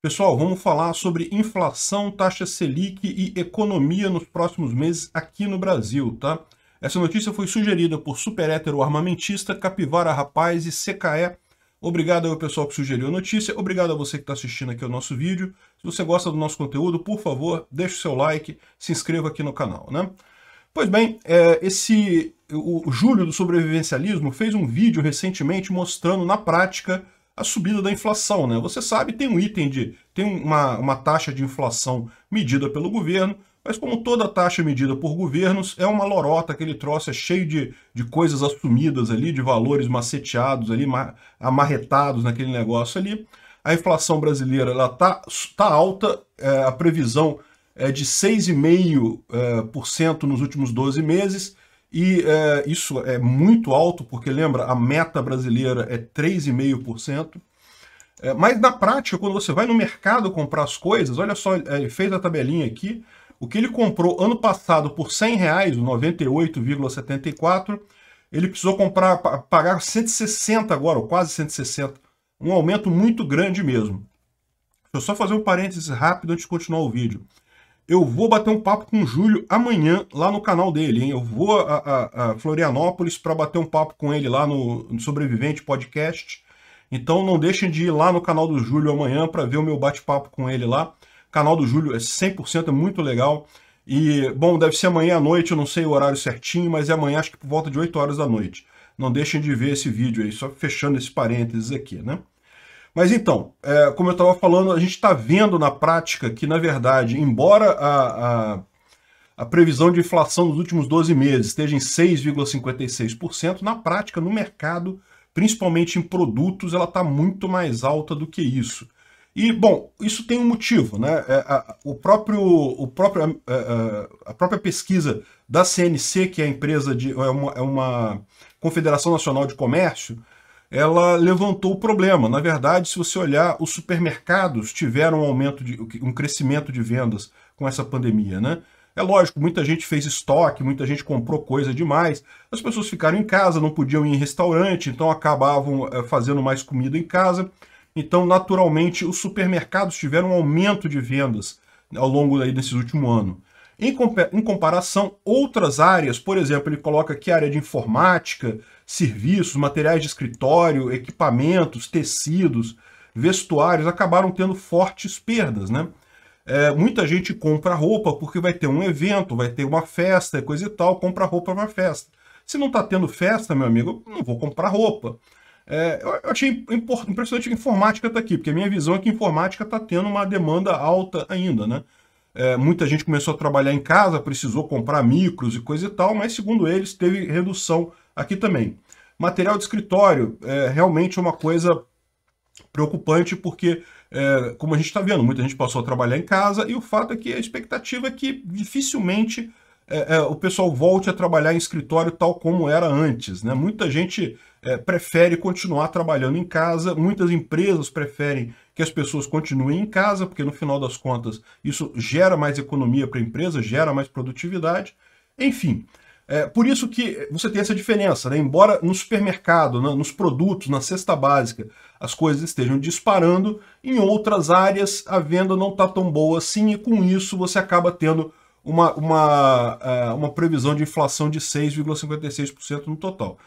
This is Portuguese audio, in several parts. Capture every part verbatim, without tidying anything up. Pessoal, vamos falar sobre inflação, taxa Selic e economia nos próximos meses aqui no Brasil, tá? Essa notícia foi sugerida por Super Hétero Armamentista, Capivara Rapaz e C K E. Obrigado ao pessoal que sugeriu a notícia, obrigado a você que está assistindo aqui ao nosso vídeo. Se você gosta do nosso conteúdo, por favor, deixe o seu like, se inscreva aqui no canal, né? Pois bem, é, esse, o Júlio do Sobrevivencialismo fez um vídeo recentemente mostrando na prática a subida da inflação, né? Você sabe, tem um item de... tem uma, uma taxa de inflação medida pelo governo, mas como toda taxa medida por governos, é uma lorota, aquele troço é cheio de, de coisas assumidas ali, de valores maceteados ali, ma, amarretados naquele negócio ali. A inflação brasileira, ela tá, tá alta, é, a previsão é de seis vírgula cinco por cento nos últimos doze meses, e é, isso é muito alto, porque lembra, a meta brasileira é três vírgula cinco por cento. É, mas na prática, quando você vai no mercado comprar as coisas, olha só, ele fez a tabelinha aqui, o que ele comprou ano passado por cem reais, noventa e oito vírgula setenta e quatro, ele precisou comprar, pagar cento e sessenta agora, ou quase cento e sessenta, um aumento muito grande mesmo. Deixa eu só fazer um parênteses rápido antes de continuar o vídeo. Eu vou bater um papo com o Júlio amanhã lá no canal dele, hein? Eu vou a, a, a Florianópolis para bater um papo com ele lá no, no Sobrevivente Podcast. Então não deixem de ir lá no canal do Júlio amanhã para ver o meu bate-papo com ele lá. O canal do Júlio é cem por cento, é muito legal. E, bom, deve ser amanhã à noite, eu não sei o horário certinho, mas é amanhã, acho que por volta de oito horas da noite. Não deixem de ver esse vídeo aí, só fechando esse parênteses aqui, né? Mas então, é, como eu estava falando, a gente está vendo na prática que, na verdade, embora a, a, a previsão de inflação nos últimos doze meses esteja em seis vírgula cinquenta e seis por cento, na prática, no mercado, principalmente em produtos, ela está muito mais alta do que isso. E, bom, isso tem um motivo, né? É, a, o próprio, o próprio, a, a própria pesquisa da C N C, que é, a empresa de, é, uma, é uma Confederação Nacional de Comércio, ela levantou o problema. Na verdade, se você olhar, os supermercados tiveram um aumento, de, um crescimento de vendas com essa pandemia, né? É lógico, muita gente fez estoque, muita gente comprou coisa demais, as pessoas ficaram em casa, não podiam ir em restaurante, então acabavam fazendo mais comida em casa. Então, naturalmente, os supermercados tiveram um aumento de vendas ao longo aí desse último ano. Em, compa em comparação, outras áreas, por exemplo, ele coloca aqui a área de informática, serviços, materiais de escritório, equipamentos, tecidos, vestuários, acabaram tendo fortes perdas, né? É, muita gente compra roupa porque vai ter um evento, vai ter uma festa, coisa e tal, compra roupa para festa. Se não está tendo festa, meu amigo, eu não vou comprar roupa. É, eu achei impressionante que a informática está aqui, porque a minha visão é que a informática está tendo uma demanda alta ainda, né? É, muita gente começou a trabalhar em casa, precisou comprar micros e coisa e tal, mas segundo eles teve redução aqui também. Material de escritório é realmente uma coisa preocupante porque, é, como a gente está vendo, muita gente passou a trabalhar em casa e o fato é que a expectativa é que dificilmente é, é, o pessoal volte a trabalhar em escritório tal como era antes, né? Muita gente é, prefere continuar trabalhando em casa, muitas empresas preferem que as pessoas continuem em casa, porque no final das contas isso gera mais economia para a empresa, gera mais produtividade, enfim. É, por isso que você tem essa diferença, né? Embora no supermercado, né, nos produtos, na cesta básica, as coisas estejam disparando, em outras áreas a venda não está tão boa assim, e com isso você acaba tendo uma, uma, uma previsão de inflação de seis vírgula cinquenta e seis por cento no total.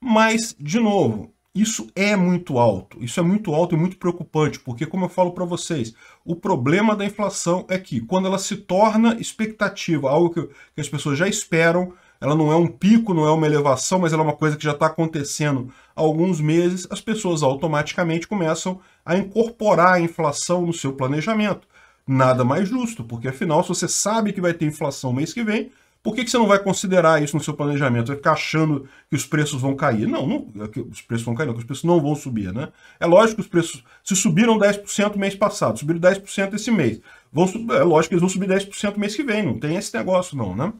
Mas, de novo, isso é muito alto, isso é muito alto e muito preocupante, porque, como eu falo para vocês, o problema da inflação é que, quando ela se torna expectativa, algo que, que as pessoas já esperam, ela não é um pico, não é uma elevação, mas ela é uma coisa que já está acontecendo há alguns meses, as pessoas automaticamente começam a incorporar a inflação no seu planejamento. Nada mais justo, porque, afinal, se você sabe que vai ter inflação mês que vem, por que, que você não vai considerar isso no seu planejamento? Vai ficar achando que os preços vão cair? Não, não que os preços vão cair, não, que os preços não vão subir, né? É lógico que os preços, se subiram dez por cento mês passado, subiram dez por cento esse mês, vão, é lógico que eles vão subir dez por cento mês que vem, não tem esse negócio não, né?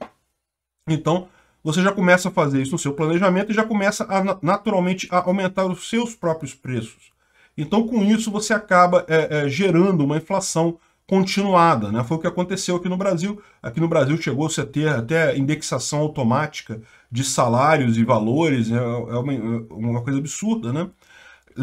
Então, você já começa a fazer isso no seu planejamento e já começa a, naturalmente a aumentar os seus próprios preços. Então, com isso, você acaba é, é, gerando uma inflação continuada, né? Foi o que aconteceu aqui no Brasil. Aqui no Brasil chegou-se a ter até indexação automática de salários e valores, é uma, uma coisa absurda, né?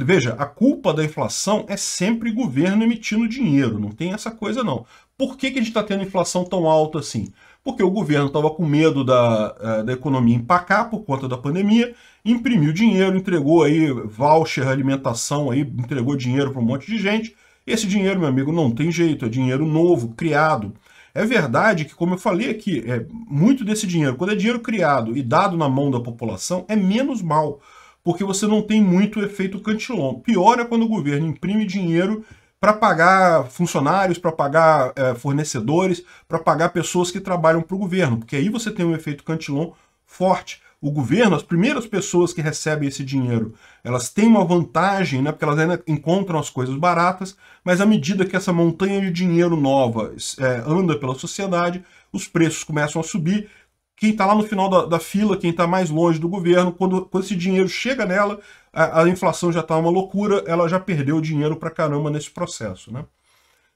Veja, a culpa da inflação é sempre governo emitindo dinheiro, não tem essa coisa não. Por que que a gente está tendo inflação tão alta assim? Porque o governo estava com medo da, da economia empacar por conta da pandemia, imprimiu dinheiro, entregou aí voucher, alimentação, aí, entregou dinheiro para um monte de gente. Esse dinheiro, meu amigo, não tem jeito, é dinheiro novo, criado. É verdade que, como eu falei aqui, é muito desse dinheiro, quando é dinheiro criado e dado na mão da população, é menos mal, porque você não tem muito efeito cantilão. Pior é quando o governo imprime dinheiro para pagar funcionários, para pagar é, fornecedores, para pagar pessoas que trabalham para o governo, porque aí você tem um efeito cantilon forte. O governo, as primeiras pessoas que recebem esse dinheiro, elas têm uma vantagem, né, porque elas ainda encontram as coisas baratas, mas à medida que essa montanha de dinheiro nova é, anda pela sociedade, os preços começam a subir. Quem está lá no final da, da fila, quem está mais longe do governo, quando, quando esse dinheiro chega nela, a, a inflação já está uma loucura, ela já perdeu dinheiro para caramba nesse processo, né?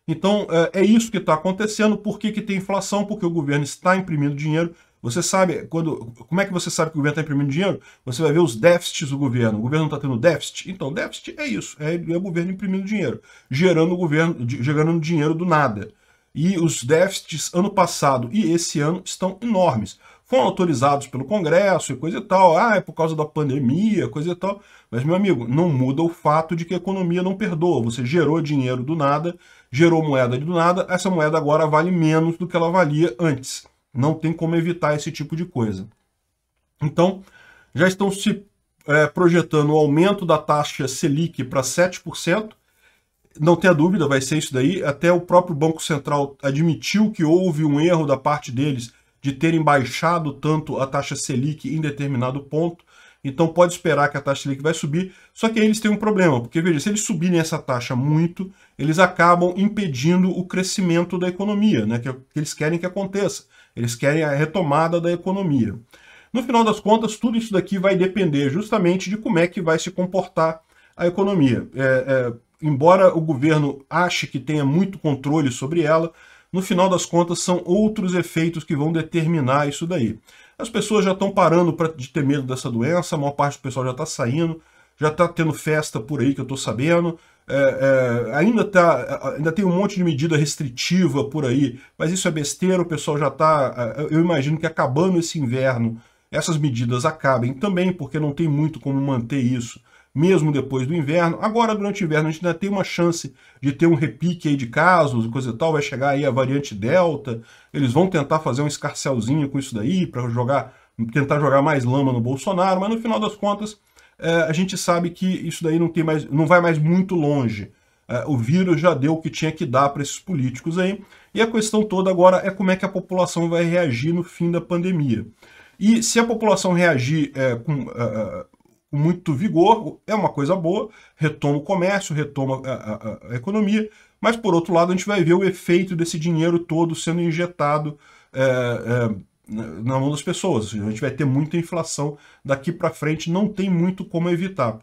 Então, é, é isso que está acontecendo. Por que que tem inflação? Porque o governo está imprimindo dinheiro. Você sabe, quando, como é que você sabe que o governo está imprimindo dinheiro? Você vai ver os déficits do governo. O governo não está tendo déficit? Então, déficit é isso, é, é o governo imprimindo dinheiro, gerando, o governo, gerando dinheiro do nada. E os déficits ano passado e esse ano estão enormes. Foram autorizados pelo Congresso e coisa e tal. Ah, é por causa da pandemia, coisa e tal. Mas, meu amigo, não muda o fato de que a economia não perdoa. Você gerou dinheiro do nada, gerou moeda do nada. Essa moeda agora vale menos do que ela valia antes. Não tem como evitar esse tipo de coisa. Então, já estão se é, projetando o aumento da taxa Selic para sete por cento. Não tenha dúvida, vai ser isso daí. Até o próprio Banco Central admitiu que houve um erro da parte deles de terem baixado tanto a taxa Selic em determinado ponto. Então pode esperar que a taxa Selic vai subir. Só que aí eles têm um problema, porque veja, se eles subirem essa taxa muito, eles acabam impedindo o crescimento da economia, né? Que eles querem que aconteça. Eles querem a retomada da economia. No final das contas, tudo isso daqui vai depender justamente de como é que vai se comportar a economia. É, é, Embora o governo ache que tenha muito controle sobre ela, no final das contas são outros efeitos que vão determinar isso daí. As pessoas já estão parando pra, de ter medo dessa doença, a maior parte do pessoal já está saindo, já está tendo festa por aí que eu estou sabendo, é, é, ainda, tá, ainda tem um monte de medida restritiva por aí, mas isso é besteira, o pessoal já está, eu imagino que acabando esse inverno, essas medidas acabem também, porque não tem muito como manter isso. Mesmo depois do inverno, agora durante o inverno a gente ainda tem uma chance de ter um repique aí de casos e coisa e tal, vai chegar aí a variante Delta, eles vão tentar fazer um escarcelzinho com isso daí para jogar, tentar jogar mais lama no Bolsonaro, mas no final das contas é, a gente sabe que isso daí não, tem mais, não vai mais muito longe. É, o vírus já deu o que tinha que dar para esses políticos aí, e a questão toda agora é como é que a população vai reagir no fim da pandemia. E se a população reagir é, com... É, com muito vigor, é uma coisa boa, retoma o comércio, retoma a, a, a economia, mas por outro lado a gente vai ver o efeito desse dinheiro todo sendo injetado é, é, na mão das pessoas. A gente vai ter muita inflação daqui para frente, não tem muito como evitar.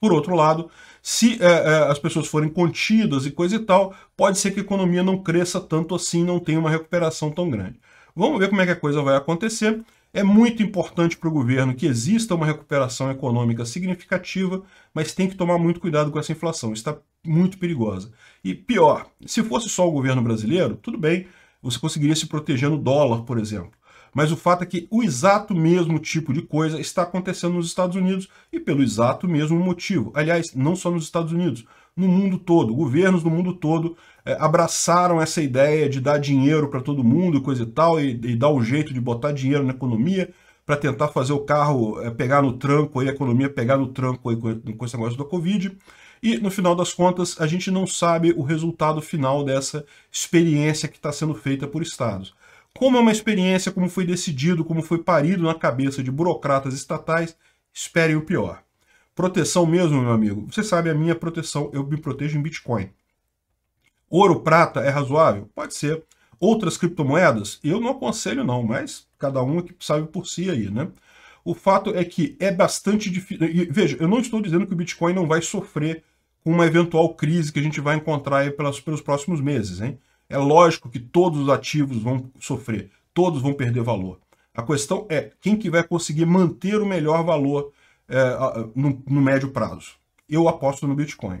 Por outro lado, se é, é, as pessoas forem contidas e coisa e tal, pode ser que a economia não cresça tanto assim, não tenha uma recuperação tão grande. Vamos ver como é que a coisa vai acontecer. É muito importante para o governo que exista uma recuperação econômica significativa, mas tem que tomar muito cuidado com essa inflação, está muito perigosa. E pior, se fosse só o governo brasileiro, tudo bem, você conseguiria se proteger no dólar, por exemplo. Mas o fato é que o exato mesmo tipo de coisa está acontecendo nos Estados Unidos e pelo exato mesmo motivo. Aliás, não só nos Estados Unidos, no mundo todo. Governos no mundo todo é, abraçaram essa ideia de dar dinheiro para todo mundo, coisa e tal, e, e dar o jeito de botar dinheiro na economia para tentar fazer o carro é, pegar no tranco, aí, a economia pegar no tranco aí, com, com esse negócio da Covid. E, no final das contas, a gente não sabe o resultado final dessa experiência que está sendo feita por estados. Como é uma experiência, como foi decidido, como foi parido na cabeça de burocratas estatais, esperem o pior. Proteção mesmo, meu amigo. Você sabe a minha proteção, eu me protejo em Bitcoin. Ouro, prata é razoável? Pode ser. Outras criptomoedas? Eu não aconselho não, mas cada um que sabe por si aí, né? O fato é que é bastante difícil... E, veja, eu não estou dizendo que o Bitcoin não vai sofrer com uma eventual crise que a gente vai encontrar aí pelas, pelos próximos meses, hein? É lógico que todos os ativos vão sofrer, todos vão perder valor. A questão é quem que vai conseguir manter o melhor valor é, no, no médio prazo. eu aposto no Bitcoin.